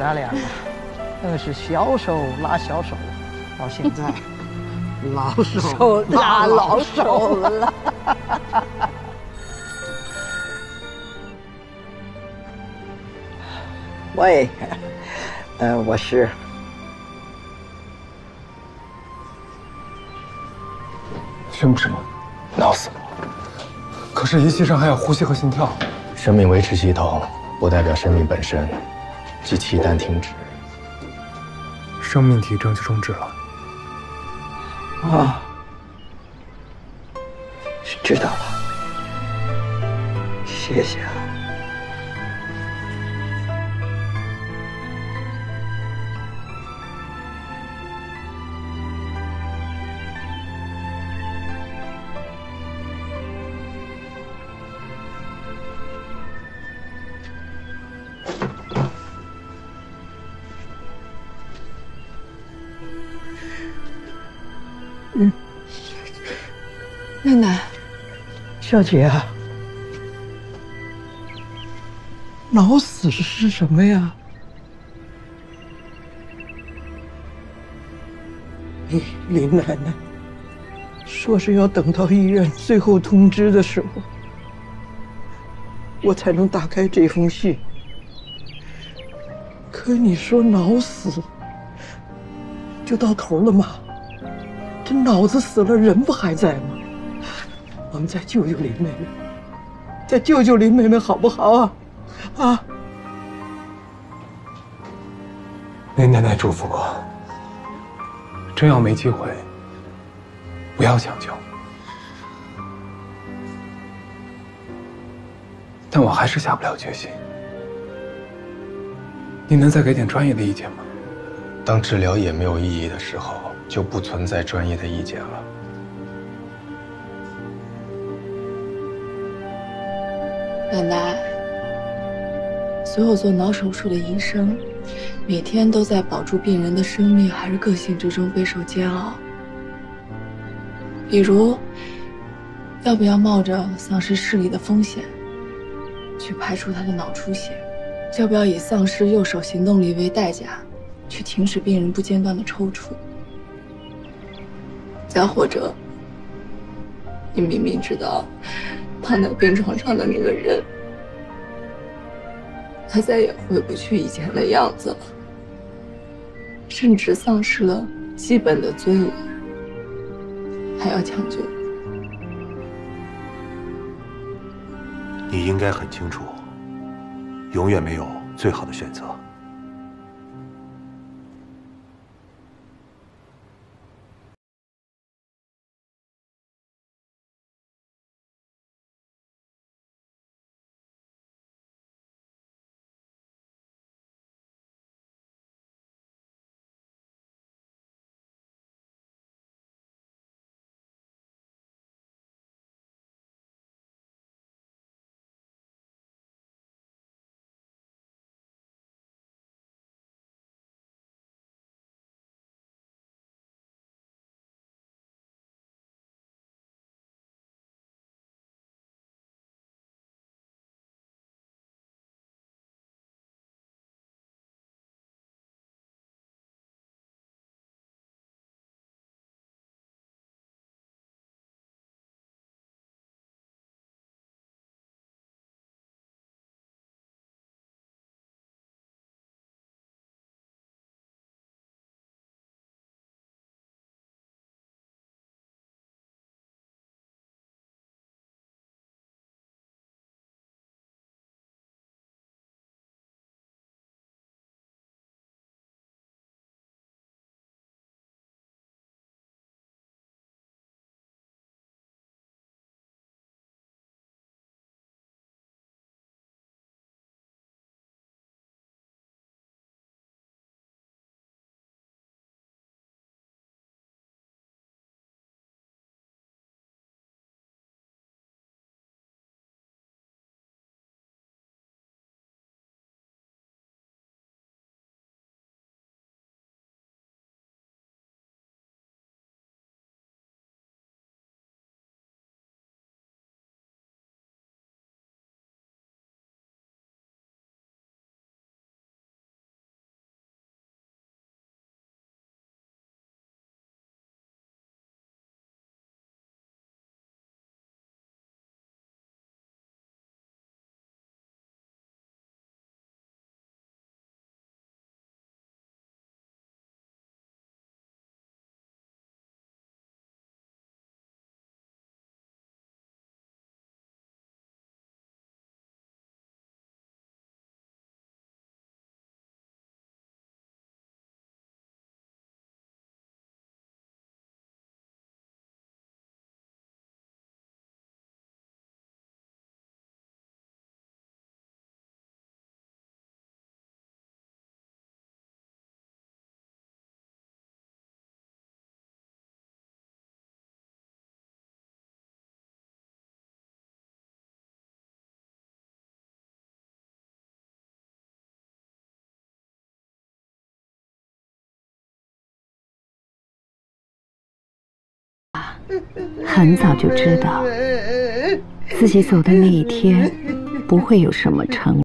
咱俩那是小手拉小手，到现在老手拉老手了。喂，我是。 真不是吗？脑死了。可是仪器上还有呼吸和心跳。生命维持系统不代表生命本身，机器一旦停止，生命体征就终止了。啊，知道了，谢谢啊。奶奶，小姐啊，脑死是什么呀？林奶奶说是要等到医院最后通知的时候，我才能打开这封信。可你说脑死，就到头了吗？这脑子死了，人不还在吗？ 我们再救救林妹妹，再救救林妹妹好不好啊？啊！林奶奶嘱咐过，真要没机会，不要抢救。但我还是下不了决心。你能再给点专业的意见吗？当治疗也没有意义的时候，就不存在专业的意见了。 奶奶，所有做脑手术的医生，每天都在保住病人的生命还是个性之中备受煎熬。比如，要不要冒着丧失视力的风险，去排除他的脑出血？要不要以丧失右手行动力为代价，去停止病人不间断的抽搐？再或者，你明明知道。 躺在病床上的那个人，他再也回不去以前的样子了，甚至丧失了基本的尊严，还要抢救。你应该很清楚，永远没有最好的选择。很早就知道自己走的那一天不会有什么成